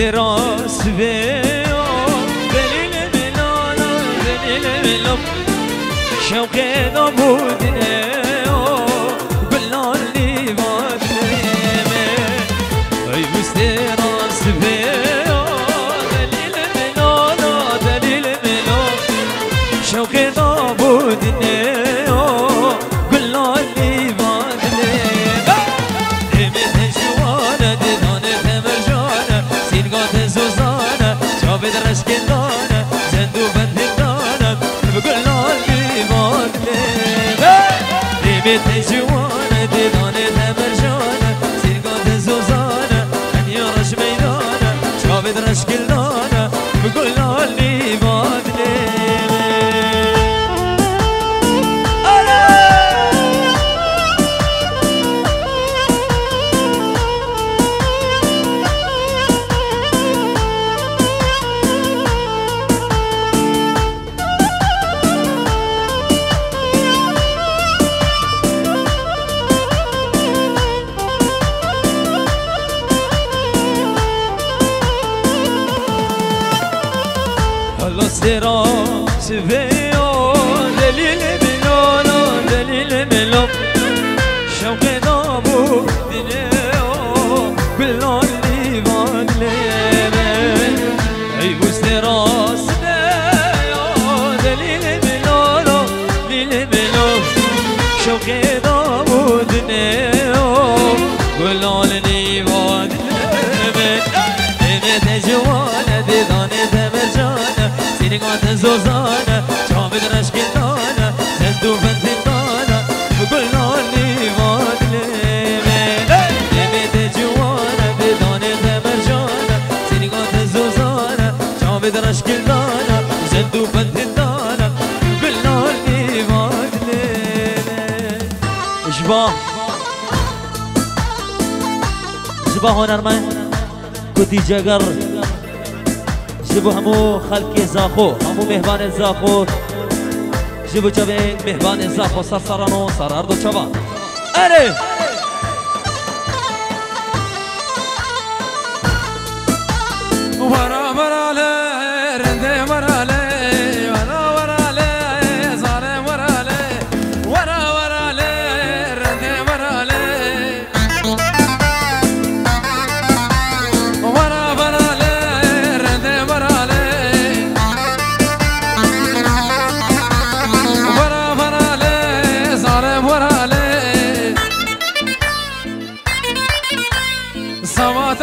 دراس بيو دليل ملولا دليل ملولا شوقي نبوديو بلالي باتمي عيوز دراس بيو دليل ملولا دليل ملولا شوقي نبوديو بلالي باتمي همه جوانه دانه تمرجانه سیرگاه زوزانه جا به درشکندانه زندو بندگانه بگلالی بادله همه جوانه دانه تمرجانه سیرگاه زوزانه هنیارش میدانه جا به درشکندانه بگلالی بادله دراس بيو دليل ملولا دليل ملولا شوقي نابو دنيو بلالي بغليمي عيبوز دراس بيو دليل ملولا دليل ملولا شوقي نابو دنيو بلالي بغليمي دمت جوانا دداني دمرجانا سيرگاه زوزانه جا به درشکندانه زندو بندگانه بگلالی بادله دمت جوانا دداني دمرجانا سيرگاه زوزانه جا به درشکندانه زندو بندگانه بگلالی بادله اشباه هنرمند کتی جگر جبو همو خلکی زاخو همو مهبان زاخو جبو چبه مهبان زاخو سر سرانو سر اردو چبا اره ورا ورا له رنده ورا له ورا ورا له زاره ورا له ورا ورا له رنده ورا له صبات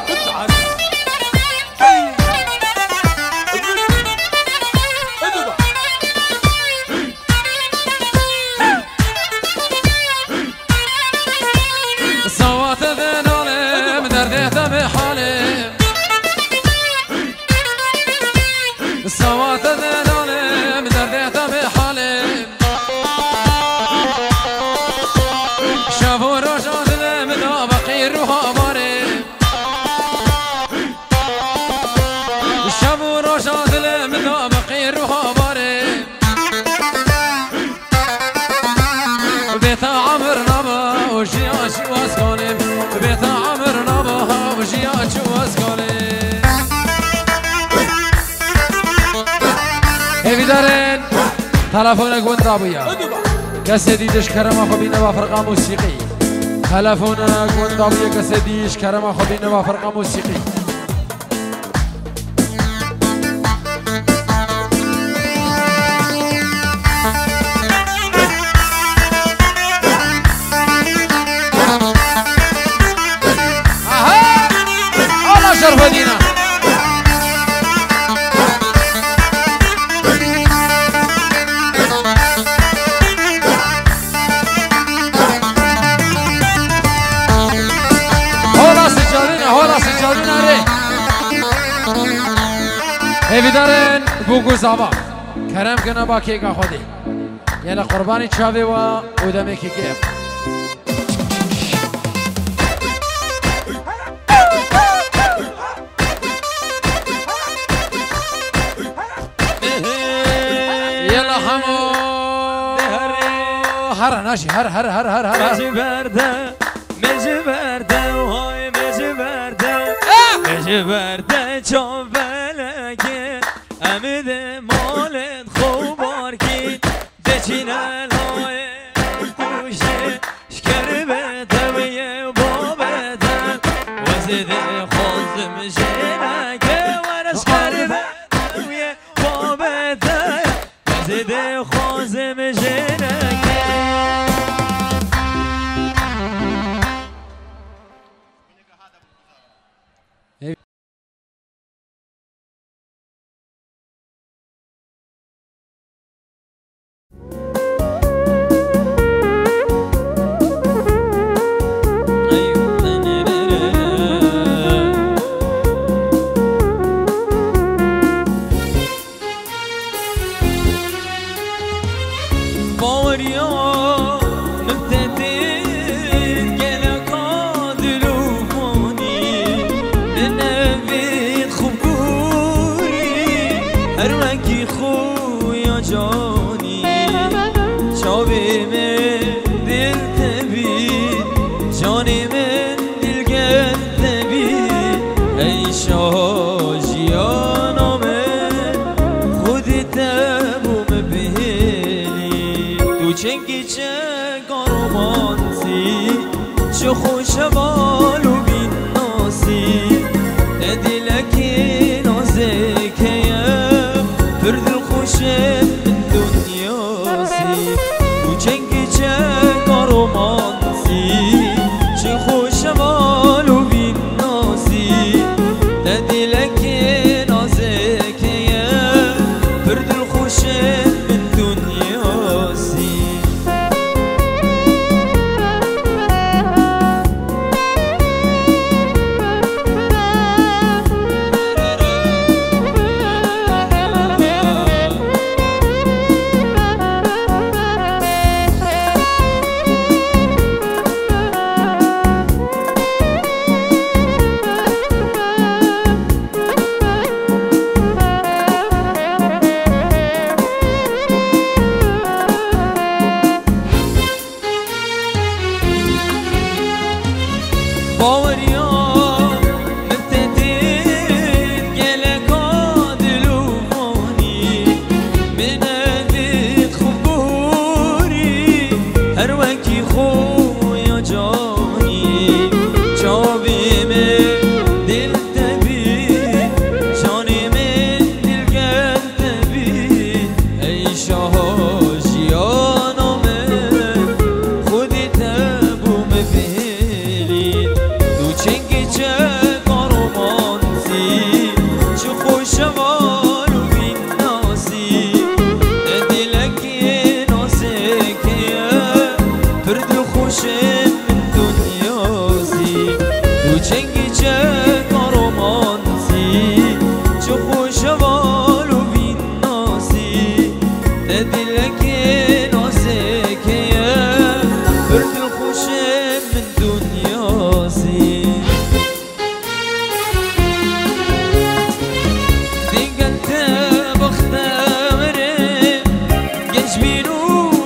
ادعس اذبح صوات ذنالي مدرديته بحالي صوات ذنالي مدرديته بحالي شافوا رجال المدابقي روحه باري شافوا رجال المدابقي روحه باري بيت عمر نبا وجياش واسكاني بيت عمر نبا وجياش واسكاني دارين تلفونك وين ضابية كسدي دش كرما خبينا وفرقة موسيقي تلفونك وين ضابية كسدي دش كرما خبينا وفرقة موسيقي على شرف دينا هیدارن بوگو زبا کرم کنه با کیگا خودی یلا قربانی چاوی و اودمی کیگه همو هر ناشی هر هر هر هر هر مزه برده وای مزه برده مزه برده چون بلکه امید مالت خوب آرکی دچینه لای کوشه شکر به تمیه با بدن وزد خودم شنه که ورش کاری به تمیه با بدن وزد خودم شنه It's me.